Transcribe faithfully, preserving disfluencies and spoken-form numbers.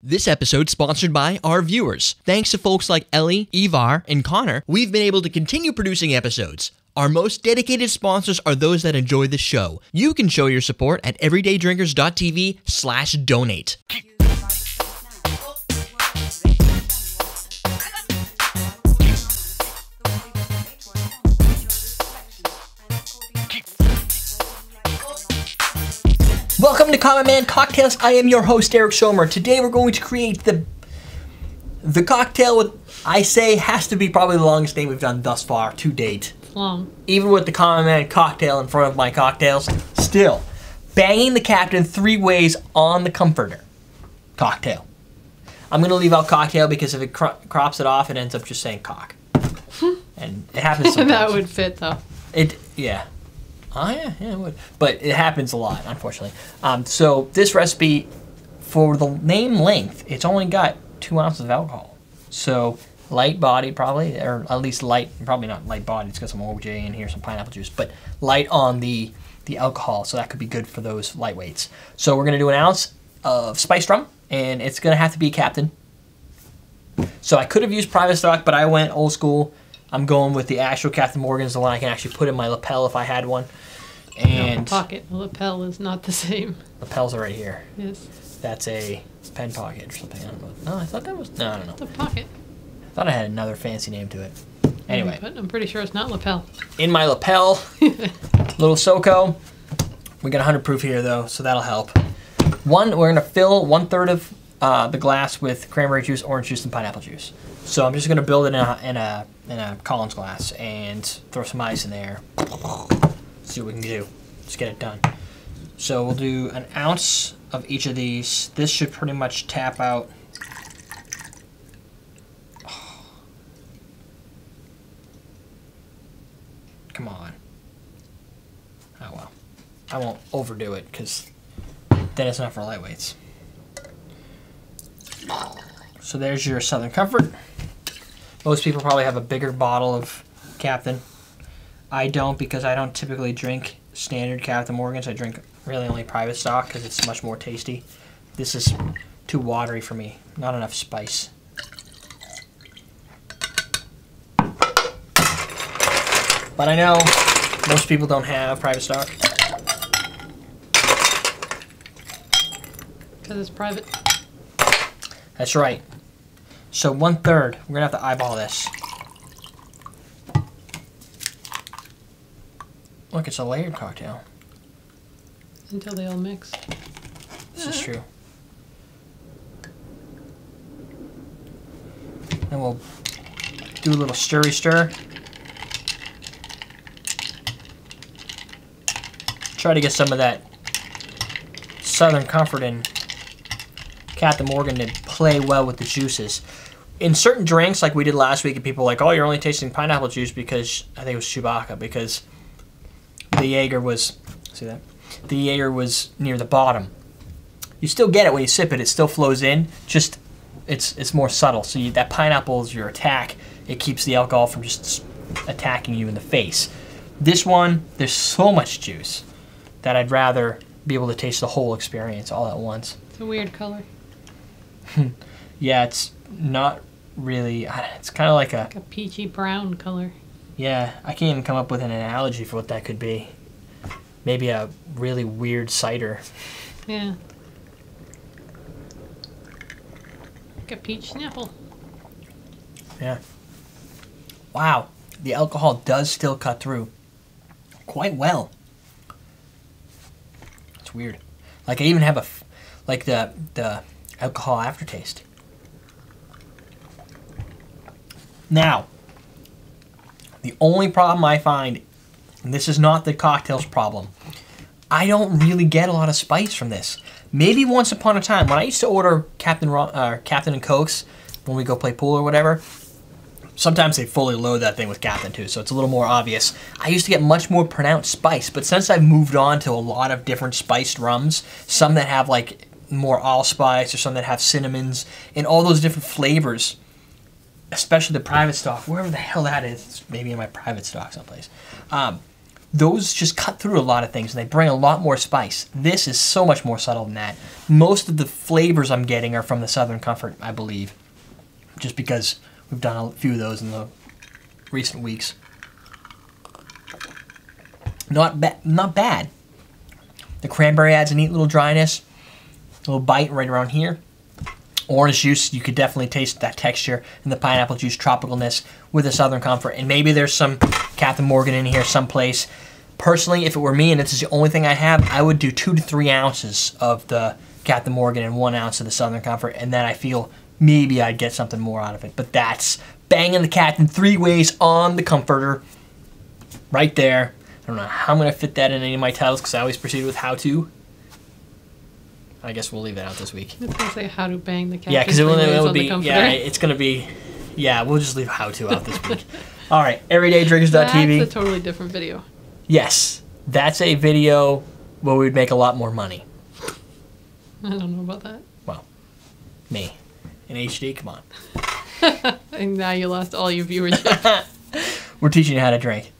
This episode's sponsored by our viewers. Thanks to folks like Ellie, Evar, and Connor, we've been able to continue producing episodes. Our most dedicated sponsors are those that enjoy the show. You can show your support at everyday drinkers dot t v slash donate. Welcome to Common Man Cocktails. I am your host, Eric Schomer. Today we're going to create the the cocktail with, I say, has to be probably the longest name we've done thus far to date. Long. Even with the Common Man Cocktail in front of my cocktails, still. Banging the Captain three ways on the Comforter cocktail. I'm going to leave out cocktail because if it cro crops it off, it ends up just saying cock. And it happens sometimes. That would fit, though. It, yeah. Oh yeah, yeah, it would. But it happens a lot, unfortunately. Um, so this recipe, for the name length, it's only got two ounces of alcohol. So light body probably, or at least light, probably not light body, it's got some O J in here, some pineapple juice, but light on the, the alcohol, so that could be good for those lightweights. So we're gonna do an ounce of spiced rum, and it's gonna have to be Captain. So I could have used private stock, but I went old school. I'm going with the actual Captain Morgan's, the one I can actually put in my lapel if I had one. And no, pocket. A lapel is not the same. Lapels are right here. Yes. That's a pen pocket or something. I don't know. No, I thought that was. No, I don't know. It's a pocket. I thought I had another fancy name to it. Anyway. But I'm pretty sure it's not lapel. In my lapel, little SoCo. We got one hundred proof here though, so that'll help. One, we're gonna fill one third of uh, the glass with cranberry juice, orange juice, and pineapple juice. So I'm just gonna build it in a, in a in a Collins glass and throw some ice in there. See what we can do. Let's get it done. So we'll do an ounce of each of these. This should pretty much tap out. Oh. Come on. Oh well. I won't overdo it because then it's not for lightweights. So there's your Southern Comfort. Most people probably have a bigger bottle of Captain. I don't because I don't typically drink standard Captain Morgans. I drink really only private stock because it's much more tasty. This is too watery for me. Not enough spice. But I know most people don't have private stock. Because it's private. That's right. So one third, we're gonna have to eyeball this. Look, it's a layered cocktail. Until they all mix. This is true. Then we'll do a little stirry stir. Try to get some of that Southern Comfort in Captain Morgan to play well with the juices. In certain drinks, like we did last week, and people were like, oh, you're only tasting pineapple juice because, I think it was Chewbacca, because the Jaeger was, see that? The Jaeger was near the bottom. You still get it when you sip it, it still flows in, just it's it's more subtle. So you, that pineapple is your attack. It keeps the alcohol from just attacking you in the face. This one, there's so much juice that I'd rather be able to taste the whole experience all at once. It's a weird color. Yeah, it's not really, it's kind of like a... Like a peachy brown color. Yeah, I can't even come up with an analogy for what that could be. Maybe a really weird cider. Yeah. Like a peach Snapple. Yeah. Wow, the alcohol does still cut through quite well. It's weird. Like I even have a, like the, the... alcohol aftertaste. Now, the only problem I find, and this is not the cocktail's problem, I don't really get a lot of spice from this. Maybe once upon a time, when I used to order Captain uh, Captain and Cokes when we go play pool or whatever, sometimes they fully load that thing with Captain too, so it's a little more obvious. I used to get much more pronounced spice, but since I've moved on to a lot of different spiced rums, some that have like more allspice or some that have cinnamons and all those different flavors, especially the private stock, wherever the hell that is, it's maybe in my private stock someplace. Um, those just cut through a lot of things and they bring a lot more spice. This is so much more subtle than that. Most of the flavors I'm getting are from the Southern Comfort, I believe, just because we've done a few of those in the recent weeks. Not, ba not bad. The cranberry adds a neat little dryness, a little bite right around here. Orange juice, you could definitely taste that texture, and the pineapple juice tropicalness with the Southern Comfort. And maybe there's some Captain Morgan in here someplace. Personally, if it were me and this is the only thing I have, I would do two to three ounces of the Captain Morgan and one ounce of the Southern Comfort, and then I feel maybe I'd get something more out of it. But that's banging the Captain three ways on the Comforter right there. I don't know how I'm gonna fit that in any of my titles because I always proceed with how to. I guess we'll leave that out this week. It's gonna say how to bang the Captain. Yeah, because it will be. Yeah, it's gonna be. Yeah, we'll just leave how to out this week. All right, everyday drinkers dot T V. That's a totally different video. Yes, that's a video where we'd make a lot more money. I don't know about that. Well, me in H D. Come on. And now you lost all your viewership. We're teaching you how to drink.